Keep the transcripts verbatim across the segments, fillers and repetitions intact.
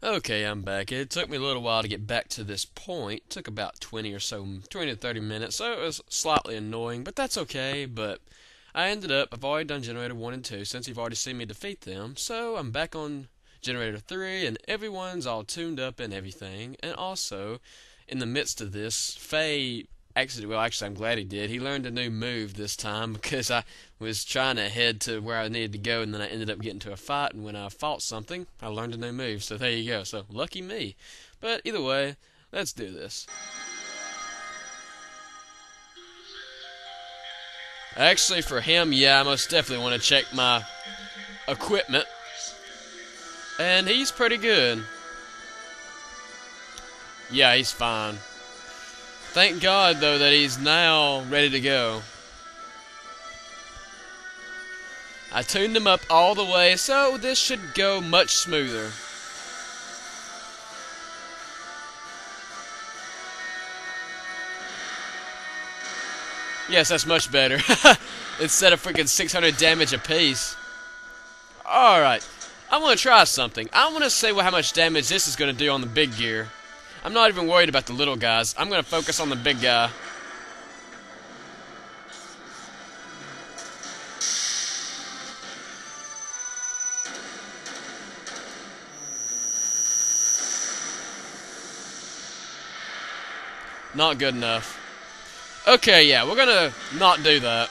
Okay, I'm back. It took me a little while to get back to this point. It took about twenty or so, twenty to thirty minutes, so it was slightly annoying, but that's okay. But I ended up, I've already done Generator one and two, since you've already seen me defeat them, so I'm back on Generator three, and everyone's all tuned up and everything. And also, in the midst of this, Faye actually, well, actually, I'm glad he did. He learned a new move this time, because I was trying to head to where I needed to go, and then I ended up getting to a fight, and when I fought something, I learned a new move, so there you go. So, lucky me. But either way, let's do this. Actually, for him, yeah, I most definitely want to check my equipment. And he's pretty good. Yeah, he's fine. Thank God, though, that he's now ready to go. I tuned him up all the way, so this should go much smoother. Yes, that's much better. Instead of freaking six hundred damage apiece. Alright. I want to try something. I want to see how much damage this is going to do on the big gear. I'm not even worried about the little guys. I'm going to focus on the big guy. Not good enough. Okay, yeah, we're going to not do that.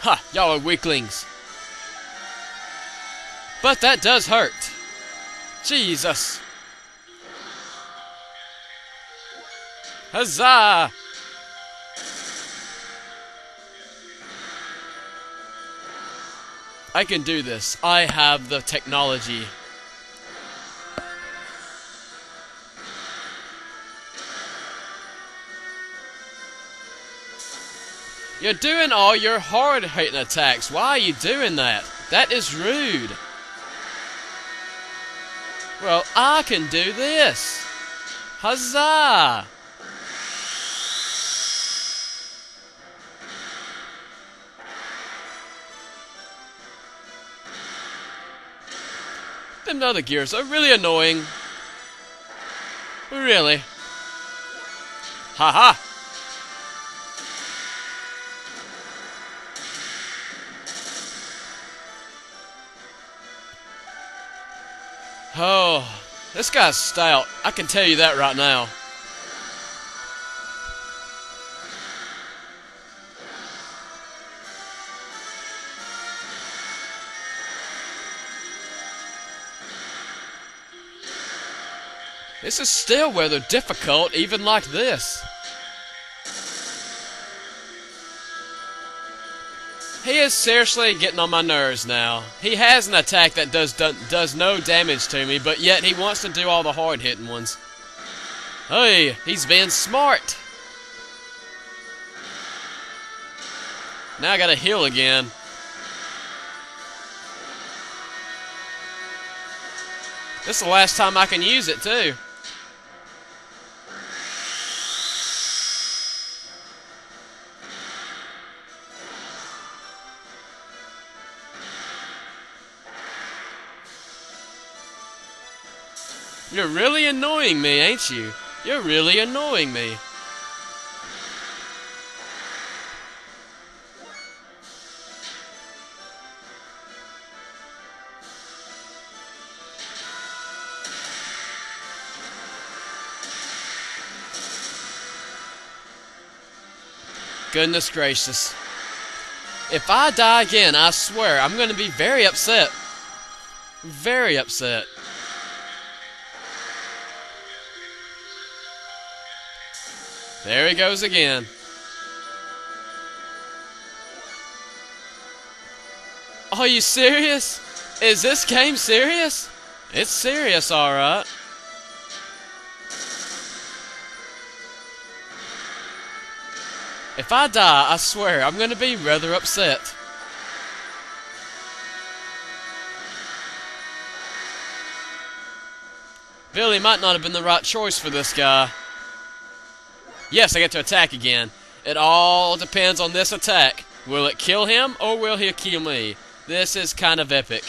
Ha! Y'all are weaklings. But that does hurt. Jesus. Huzzah! I can do this. I have the technology. You're doing all your hard-hitting attacks. Why are you doing that? That is rude. Well, I can do this. Huzzah! Them other gears are really annoying. Really. Haha! -ha. Oh, this guy's stout. I can tell you that right now. This is still rather difficult, even like this. He is seriously getting on my nerves now. He has an attack that does do, does no damage to me, but yet he wants to do all the hard-hitting ones. Hey, he's being smart. Now I gotta heal again. This is the last time I can use it, too. You're really annoying me, ain't you? You're really annoying me. Goodness gracious. If I die again, I swear, I'm going to be very upset. Very upset. There he goes again. Are you serious? Is this game serious? It's serious, alright. If I die, I swear I'm going to be rather upset. Billy might not have been the right choice for this guy. Yes, I get to attack again. It all depends on this attack. Will it kill him, or will he kill me? This is kind of epic.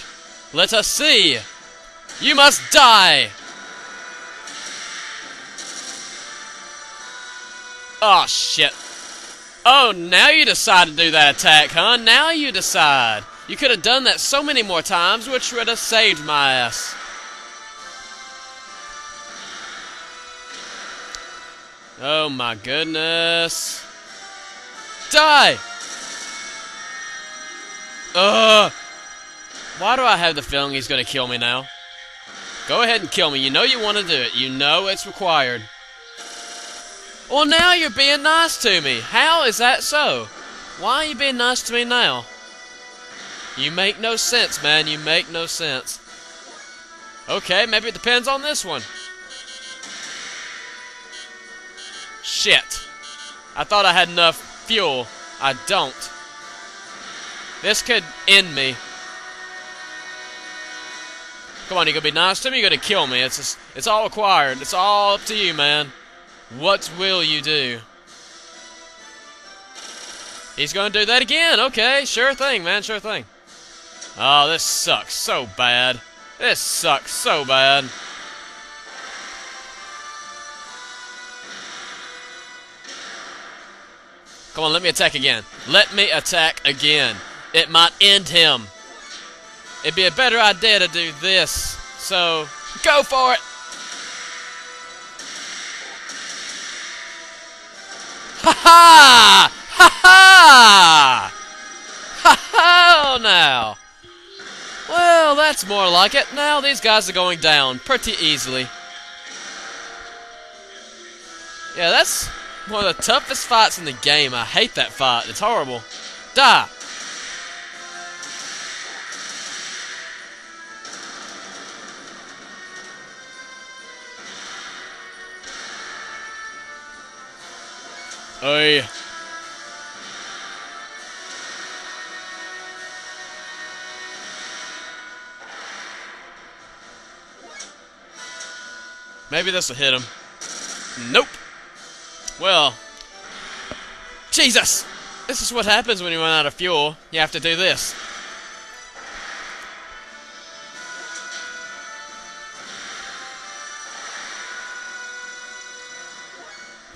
Let us see! You must die! Oh, shit. Oh, now you decide to do that attack, huh? Now you decide. You could have done that so many more times, which would have saved my ass. Oh, my goodness. Die! Ugh! Why do I have the feeling he's going to kill me now? Go ahead and kill me. You know you want to do it. You know it's required. Well, now you're being nice to me. How is that so? Why are you being nice to me now? You make no sense, man. You make no sense. Okay, maybe it depends on this one. Shit. I thought I had enough fuel. I don't. This could end me. Come on, you're going to be nice to me? You're going to kill me. It's just, it's all required. It's all up to you, man. What will you do? He's going to do that again. Okay, sure thing, man, sure thing. Oh, this sucks so bad. This sucks so bad. Come on, let me attack again. Let me attack again. It might end him. It'd be a better idea to do this. So, go for it! Ha ha! Ha ha! Ha ha now! Well, that's more like it. Now these guys are going down pretty easily. Yeah, that's one of the toughest fights in the game. I hate that fight. It's horrible. Die! Oy. Maybe this will hit him. Nope. Well. Jesus! This is what happens when you run out of fuel. You have to do this.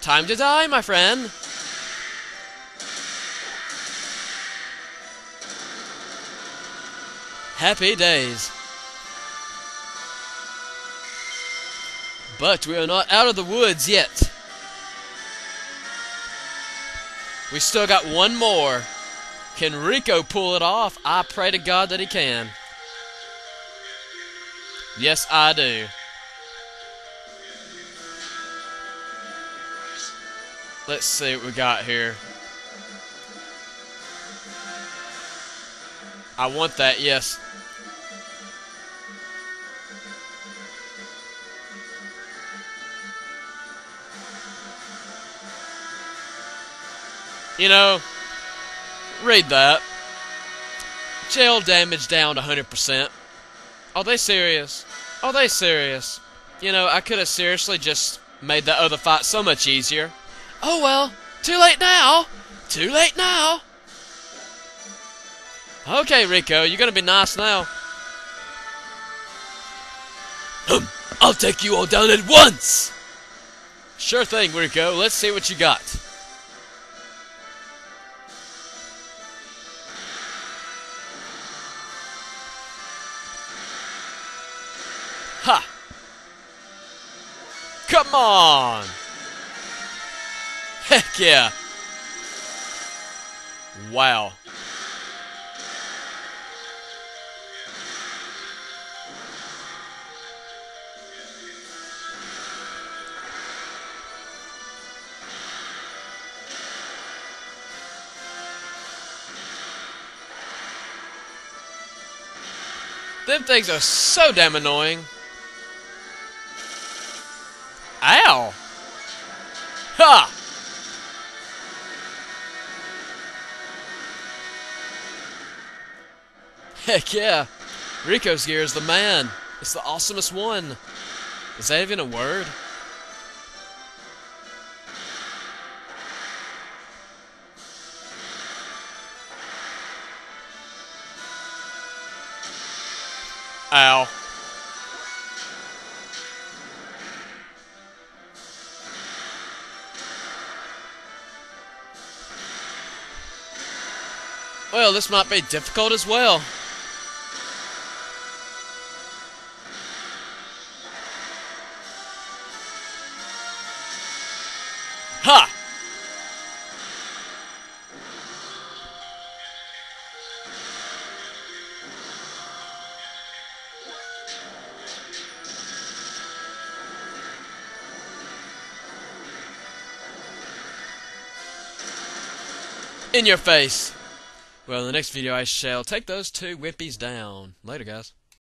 Time to die, my friend. Happy days. But we are not out of the woods yet. We still got one more. Can Rico pull it off? I pray to God that he can. Yes, I do. Let's see what we got here. I want that, yes. You know, read that. Gel damage down to one hundred percent. Are they serious? Are they serious? You know, I could have seriously just made that other fight so much easier. Oh well, too late now! Too late now! Okay, Rico, you're gonna be nice now. Um, I'll take you all down at once! Sure thing, Rico. Let's see what you got. Ha! Come on! Heck yeah! Wow. Them things are so damn annoying. Ow! Ha! Heck yeah. Rico's gear is the man. It's the awesomest one. Is that even a word? Ow. Well, this might be difficult as well. Ha! In your face. Well, in the next video, I shall take those two whippies down. Later, guys.